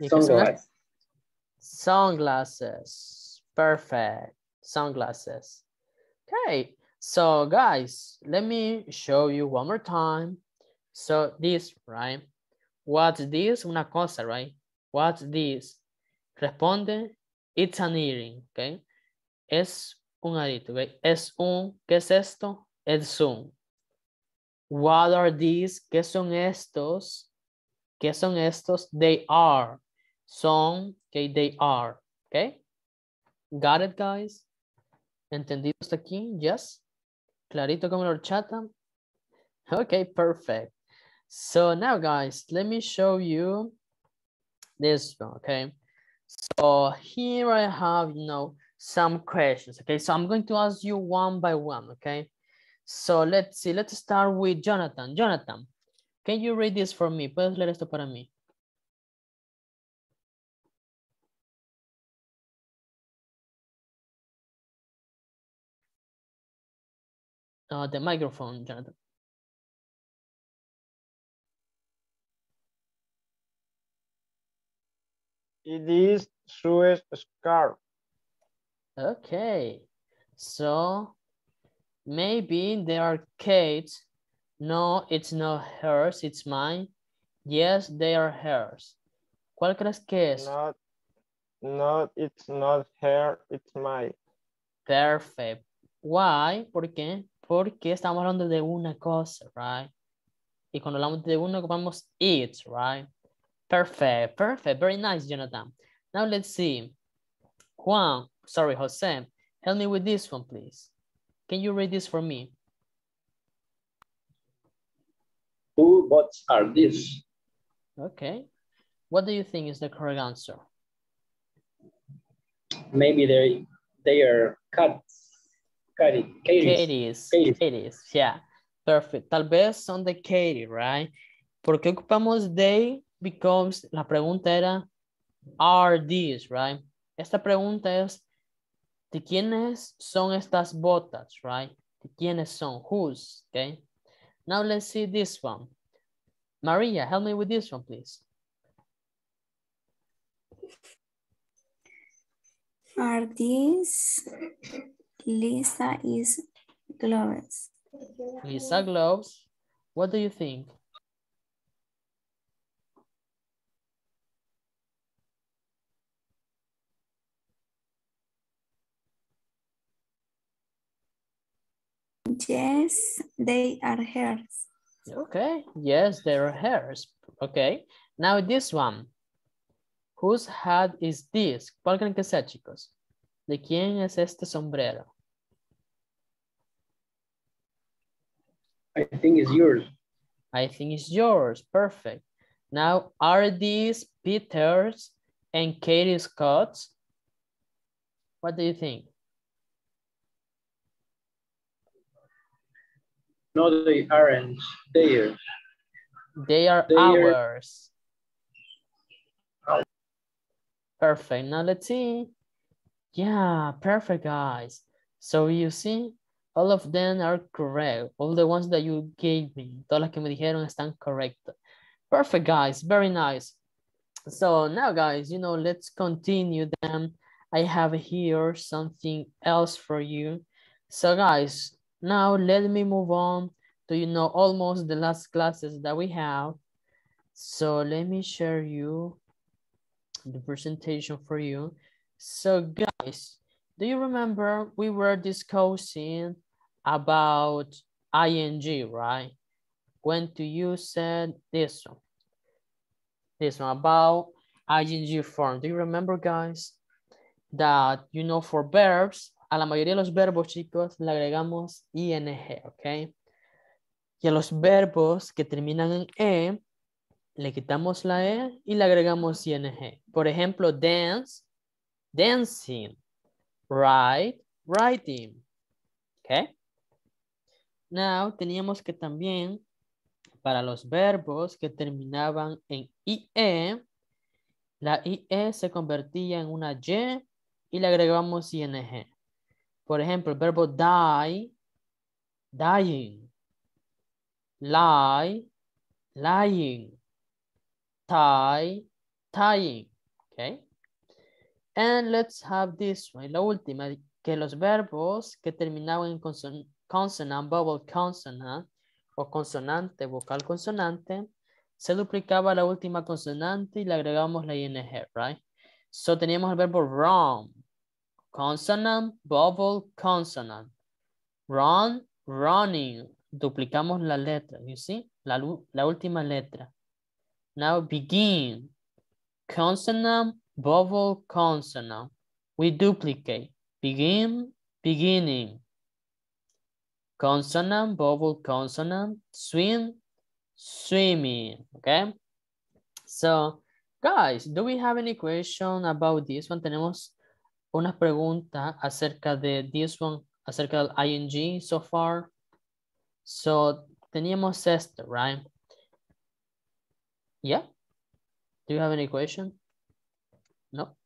Sunglasses. Sunglasses. Perfect. Sunglasses. Okay. So, guys, let me show you one more time. So, this, right? What's this? Una cosa, right? What's this? Responde, it's an earring, okay? Es un arito, okay? Es un, ¿qué es esto? Es un. What are these? ¿Qué son estos? ¿Qué son estos? They are. Son, okay, they are, okay? Got it, guys? ¿Entendido hasta aquí? Yes? Clarito como la horchata? Okay, perfect. So now, guys, let me show you this one, okay? So here I have, you know, some questions, okay? So I'm going to ask you one by one, okay? So let's see, let's start with Jonathan. Jonathan, can you read this for me? ¿Puedes leer esto para mí? Uh, the microphone, Jonathan. It is Sue's scarf. Okay. So maybe they are Kate's. No, it's not hers, it's mine. Yes, they are hers. ¿Cuál crees que es? Not, not, it's not her, it's mine. Perfect. Why? ¿Por qué? Porque estamos hablando de una cosa, right? Y cuando hablamos de uno, ocupamos it, right? Perfect, perfect. Very nice, Jonathan. Now let's see. Juan, sorry, Jose, help me with this one, please. Can you read this for me? Who bots are these? Okay. What do you think is the correct answer? Maybe they, they are cats. Katie, Katie's, Katie's, yeah, perfect. Tal vez son de Katie, right? ¿Por qué ocupamos they? Because la pregunta era, are these, right? Esta pregunta es, ¿de quiénes son estas botas, right? ¿De quiénes son? Whose, okay? Now let's see this one. Maria, help me with this one, please. Are these... Lisa is gloves. Lisa gloves. What do you think? Yes, they are hers. Okay. Yes, they are hers. Okay. Now this one. Whose hat is this? ¿Cuál creen que sea, chicos? ¿De quién es este sombrero? I think it's yours. I think it's yours. Perfect. Now, are these Peter's and Katie's coats? What do you think? No, they aren't. They are. They are they ours. Are... Perfect. Now let's see. Yeah, perfect, guys. So you see. All of them are correct. All the ones that you gave me, todas las que me dijeron están correctas. Perfect, guys. Very nice. So now, guys, you know, let's continue them. I have here something else for you. So, guys, now let me move on to, you know, almost the last classes that we have. So let me share you the presentation for you. So, guys, do you remember we were discussing about I N G, right? When do you said this one? This one about I N G form. Do you remember, guys, that, you know, for verbs, a la mayoría de los verbos, chicos, le agregamos I N G, ¿ok? Y a los verbos que terminan en E, le quitamos la E y le agregamos I N G. Por ejemplo, dance, dancing, write, writing, ¿ok? Now, teníamos que también, para los verbos que terminaban en I E, la I E se convertía en una Y y le agregamos I N G. Por ejemplo, el verbo die, dying, lie, lying, tie, tying, okay? And let's have this one, la última, que los verbos que terminaban en conson consonant, vowel consonant, o consonante, vocal consonante, se duplicaba la última consonante y le agregamos la I N G, right? So teníamos el verbo run, consonant, vowel, consonant. Run, running. Duplicamos la letra, you see? La, la última letra. Now begin. Consonant, vowel, consonant. We duplicate. Begin, beginning. Consonant, vowel, consonant. Swim, swimming. Okay? So, guys, do we have any question about this one? Tenemos una pregunta acerca de this one, acerca del I N G so far. So, teníamos esto, right? Yeah? Do you have any question? No?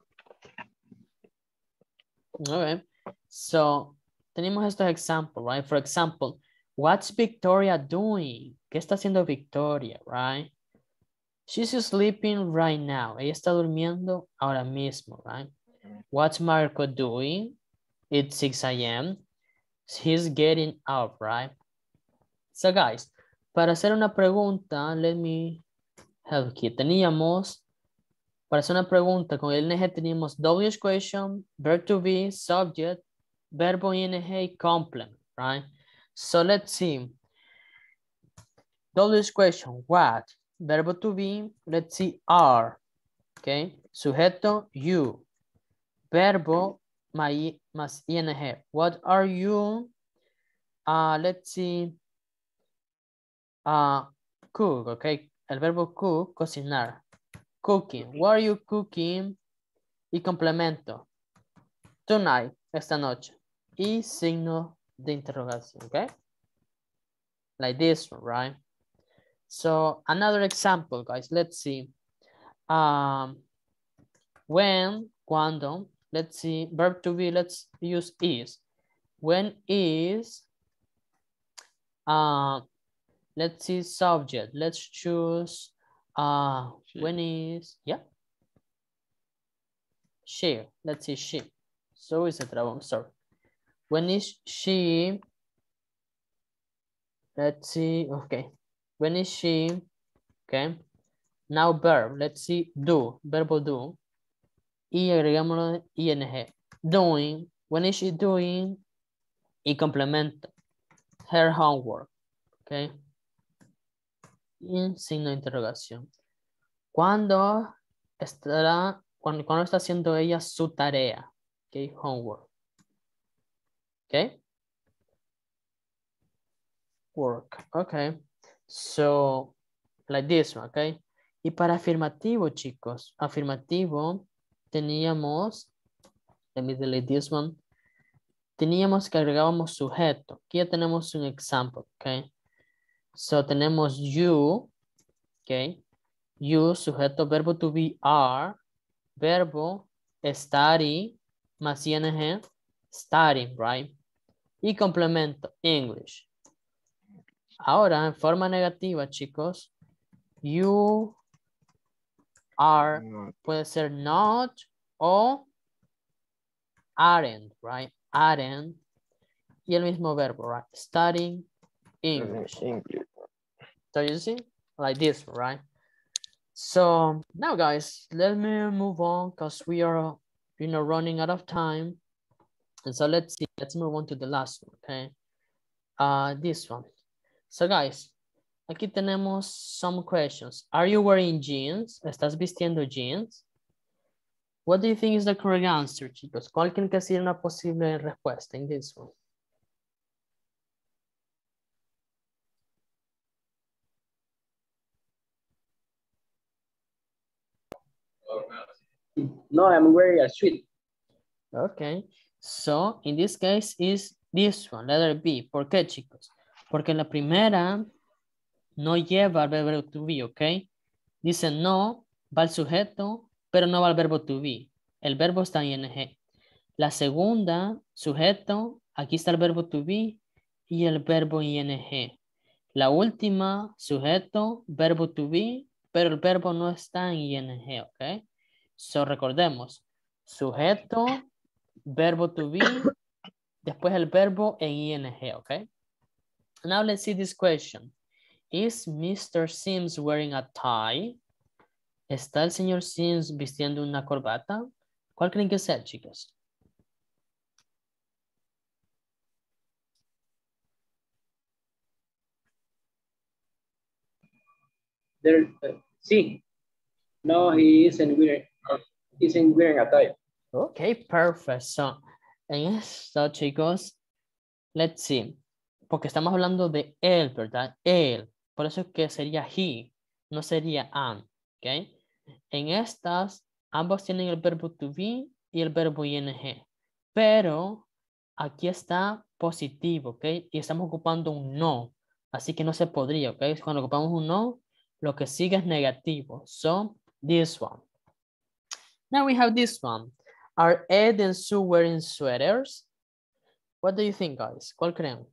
Okay. So, tenemos estos examples, right? For example, what's Victoria doing? ¿Qué está haciendo Victoria, right? She's sleeping right now. Ella está durmiendo ahora mismo, right? What's Marco doing? It's six A M He's getting up, right? So, guys, para hacer una pregunta, let me help you. Teníamos, para hacer una pregunta con el I N G, teníamos W H question, verb to be, subject, verbo I N G, complement, right? So, let's see. W H question, what? Verbo to be, let's see, are, okay? Sujeto, you. Verbo más I N G. What are you? Uh, let's see. Uh, cook, okay? El verbo cook, cocinar. Cooking. What are you cooking? Y complemento. Tonight, esta noche. Y signo de interrogación, okay? Like this one, right? So, another example, guys. Let's see. Um, when, cuando. Let's see, verb to be, let's use is. When is, uh, let's see, subject. Let's choose, uh, she. When is, yeah. She, let's see, she. So is a trouble, I'm sorry. When is she, let's see, okay. When is she, okay. Now verb, let's see, do, verbo do. Y agregámoslo I N G. Doing. When is she doing? Y complemento. Her homework. Okay. Y signo de interrogación. ¿Cuándo estará, cuando, cuando está haciendo ella su tarea? Okay. Homework. Okay. Work. Okay. So, like this one. Okay. Y para afirmativo, chicos. Afirmativo. Teníamos, let me delete this one. Teníamos que agregábamos sujeto. Aquí ya tenemos un example, okay? So tenemos you, okay? You, sujeto, verbo to be, are, verbo, study, más I N G, studying, right? Y complemento, English. Ahora, en forma negativa, chicos, you are, puede ser not o aren't, right? Aren't. Y el mismo verbo, right? Studying English. English. So you see? Like this, right? So now, guys, let me move on because we are, you know, running out of time. And so let's see. Let's move on to the last one, okay? Uh, this one. So, guys, Aquí tenemos some questions. Are you wearing jeans? ¿Estás vistiendo jeans? What do you think is the correct answer, chicos? ¿Cuál creen que sería una posible respuesta en this one? No, I'm wearing a suit. Okay. So, in this case, is this one, letter B. ¿Por qué, chicos? Porque la primera no lleva al verbo to be, ¿ok? Dice no, va al sujeto, pero no va al verbo to be. El verbo está en ing. La segunda, sujeto, aquí está el verbo to be y el verbo ing. La última, sujeto, verbo to be, pero el verbo no está en ing, ¿ok? So, recordemos, sujeto, verbo to be, después el verbo en ing, ¿ok? Now let's see this question. Is Mister Sims wearing a tie? ¿Está el señor Sims vistiendo una corbata? ¿Cuál creen que sea, chicos? There, uh, sí. No, he isn't wearing, isn't wearing a tie. Okay, perfect. So, en esto, chicos, let's see. Porque estamos hablando de él, ¿verdad? Él. Por eso es que sería he, no sería am. ¿Okay? En estas, ambos tienen el verbo to be y el verbo ing. Pero aquí está positivo, ¿ok? Y estamos ocupando un no. Así que no se podría, ¿ok? Cuando ocupamos un no, lo que sigue es negativo. So, this one. Now we have this one. Are Ed and Sue wearing sweaters? What do you think, guys? ¿Cuál creen?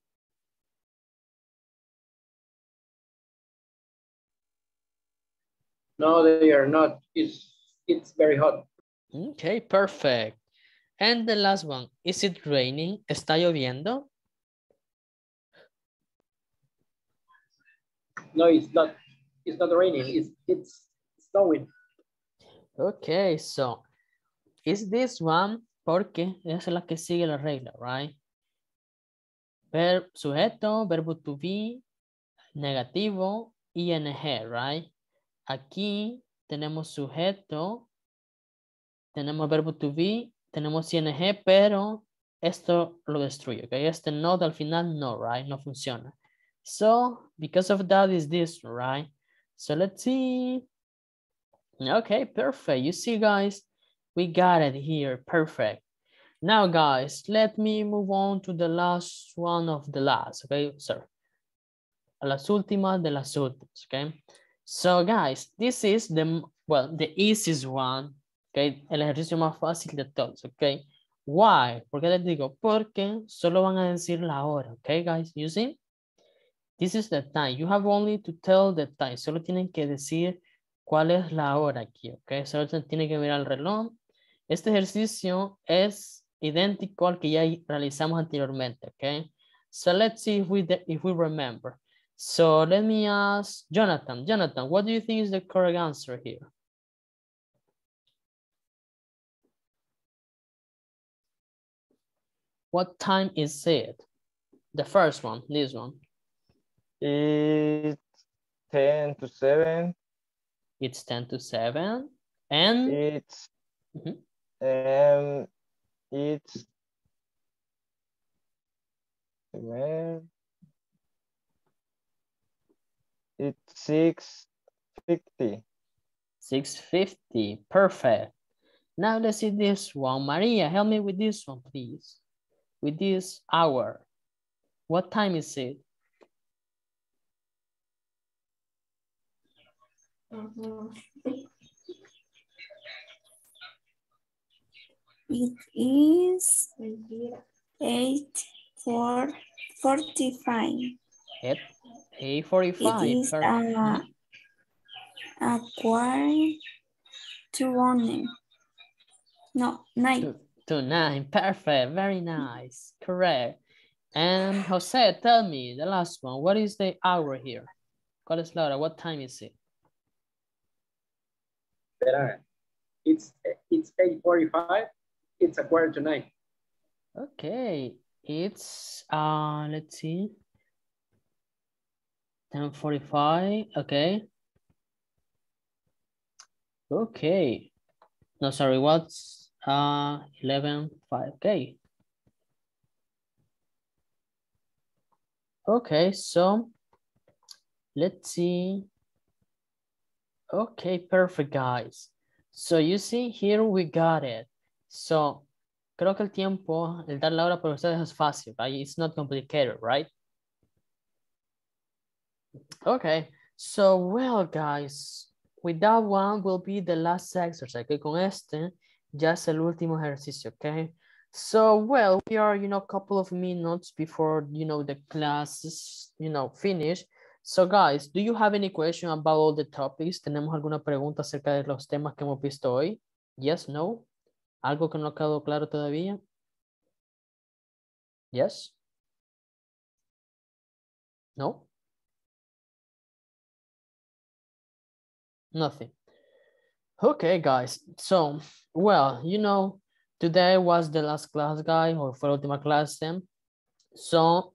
No, they are not. It's, it's very hot. Okay, perfect. And the last one. Is it raining? ¿Está lloviendo? No, it's not. It's not raining. It's, it's snowing. Okay, so is this one, porque es la que sigue la regla, right? Verbo, sujeto, verbo to be, negativo, ing, right? Aquí tenemos sujeto, tenemos verbo to be, tenemos ing, pero esto lo destruye, ¿ok? Este not al final no, right? No funciona. So, because of that is this, right? So, let's see. Okay, perfect. You see, guys, we got it here. Perfect. Now, guys, let me move on to the last one of the last, okay? Sorry. A las últimas de las últimas, okay? So, guys, this is the, well, the easiest one, okay? El ejercicio más fácil de todos, okay? Why? ¿Por qué les digo? Porque solo van a decir la hora, okay, guys? You see? This is the time. You have only to tell the time. Solo tienen que decir cuál es la hora aquí, ok? Solo tienen que mirar el reloj. Este ejercicio es idéntico al que ya realizamos anteriormente, ok? So, let's see if we, if we remember. So let me ask Jonathan. Jonathan, what do you think is the correct answer here? What time is it? The first one, this one. It's ten to seven. It's ten to seven. And? It's, mm-hmm. um, it's, well, it's six fifty. six fifty, perfect. Now let's see this one. Maria, help me with this one, please. With this hour. What time is it? Mm-hmm. It is eight forty-five. Yep. eight forty-five. It is a, a quarter to one. No, nine. To, to nine. Perfect. Very nice. Correct. And Jose, tell me the last one. What is the hour here? Collins, Laura, what time is it? It's it's eight forty-five. It's a quarter to nine. Okay. It's uh. Let's see. ten forty-five, okay. Okay. No, sorry, what's uh eleven five, okay. Okay, so let's see. Okay, perfect, guys. So you see, here we got it. So creo que el tiempo, el dar la hora para ustedes es fácil, right? It's not complicated, right? Okay, so well, guys, with that one will be the last exercise. Okay, con este ya es el último ejercicio, okay? So, well, we are, you know, a couple of minutes before, you know, the class, you know, finish. So, guys, do you have any question about all the topics? ¿Tenemos alguna pregunta acerca de los temas que hemos visto hoy? Yes, no? ¿Algo que no ha quedado claro todavía? Yes? No? Nothing. Okay, guys. So, well, you know, today was the last class, guys, or fue la última clase. So,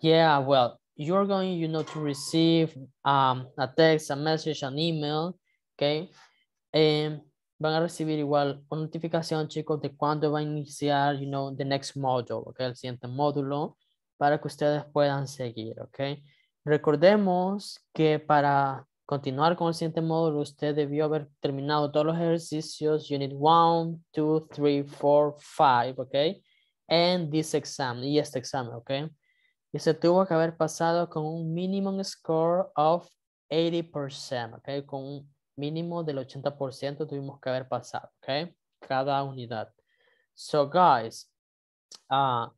yeah, well, you're going, you know, to receive um, a text, a message, an email, okay? And van a recibir igual una notificación, chicos, de cuándo va a iniciar, you know, the next module, okay? El siguiente módulo, para que ustedes puedan seguir, okay? Recordemos que para continuar con el siguiente módulo, usted debió haber terminado todos los ejercicios, unit one, two, three, four, five, ¿ok? And this exam, y este examen, ¿ok? Y se tuvo que haber pasado con un minimum score of eighty percent, ¿ok? Con un mínimo del ochenta por ciento tuvimos que haber pasado, ¿ok? Cada unidad. So, guys, uh,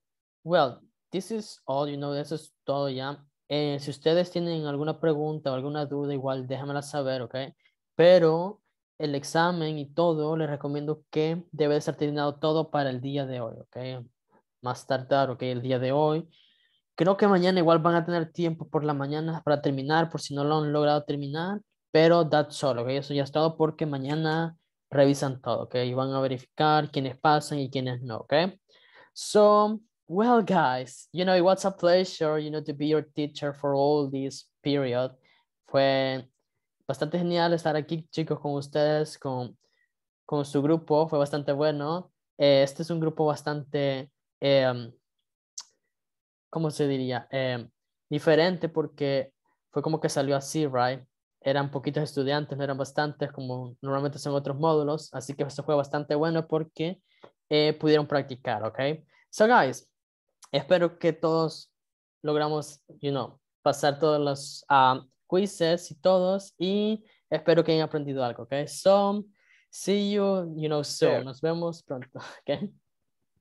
well, this is all, you know, eso es todo ya. Eh, si ustedes tienen alguna pregunta o alguna duda, igual déjamela saber, ¿ok? Pero el examen y todo, les recomiendo que debe ser terminado todo para el día de hoy, ¿ok? Más tardar, ¿ok? El día de hoy. Creo que mañana igual van a tener tiempo por la mañana para terminar, por si no lo han logrado terminar, pero that's all, ¿ok? Eso ya es todo porque mañana revisan todo, ¿ok? Y van a verificar quiénes pasan y quiénes no, ¿ok? So... well, guys, you know, it was a pleasure, you know, to be your teacher for all this period. Fue bastante genial estar aquí, chicos, con ustedes, con, con su grupo. Fue bastante bueno. Eh, este es un grupo bastante, eh, ¿cómo se diría? Eh, diferente porque fue como que salió así, right? Eran poquitos estudiantes, no eran bastantes, como normalmente son otros módulos. Así que esto fue bastante bueno porque eh, pudieron practicar, ¿ok? So, guys. Espero que todos logramos, you know, pasar todos los um, quizzes y todos. Y espero que hayan aprendido algo, ¿ok? So, see you, you know, soon. Yeah. Nos vemos pronto, ¿ok? ¿Ya?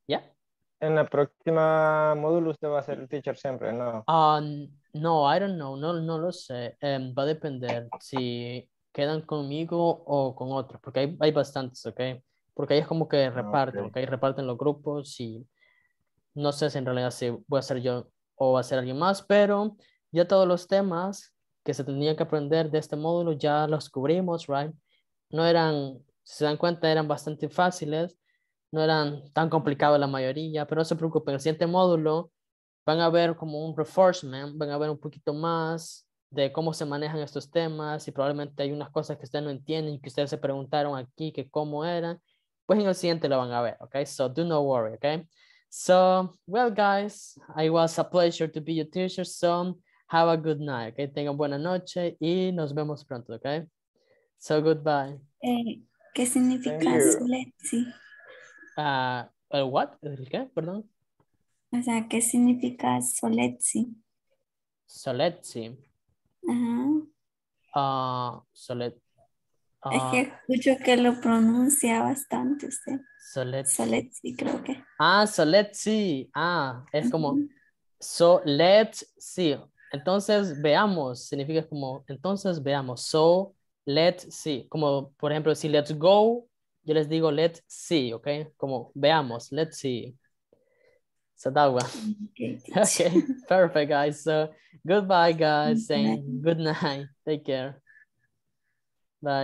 Yeah. En la próxima módulo usted va a ser el teacher siempre, ¿no? Um, no, I don't know. No, no lo sé. Um, va a depender si quedan conmigo o con otros. Porque hay, hay bastantes, ¿ok? Porque ahí es como que reparten, ¿ok? Reparten los grupos y... no sé si en realidad si voy a ser yo o va a ser alguien más, pero ya todos los temas que se tenían que aprender de este módulo ya los cubrimos, right? No eran, si se dan cuenta, eran bastante fáciles, no eran tan complicados la mayoría, pero no se preocupen, en el siguiente módulo van a ver como un reinforcement, van a ver un poquito más de cómo se manejan estos temas y probablemente hay unas cosas que ustedes no entienden y que ustedes se preguntaron aquí que cómo eran, pues en el siguiente lo van a ver, ¿ok? So do not worry, ¿ok? So, well, guys, it was a pleasure to be your teacher. So, have a good night, okay? Tengan buena noche y nos vemos pronto, okay? So, goodbye. Eh, ¿Qué significa Sulensi? Uh, uh, what? ¿Qué? Perdón. O sea, ¿qué significa Soletsi? Soletsi. Ajá. Ah, Solet. Uh, es que escucho que lo pronuncia bastante usted. Soletsi. Soletsi, creo que. Ah, Soletsi. Ah, es como uh-huh. Soletsi. Entonces, veamos. Significa como, entonces, veamos. Soletsi. Como, por ejemplo, si let's go, yo les digo let's see, ¿ok? Como, veamos, let's see. So that one. Okay, okay. Perfect, guys. So, goodbye, guys. Good night. And good night. Take care. Bye.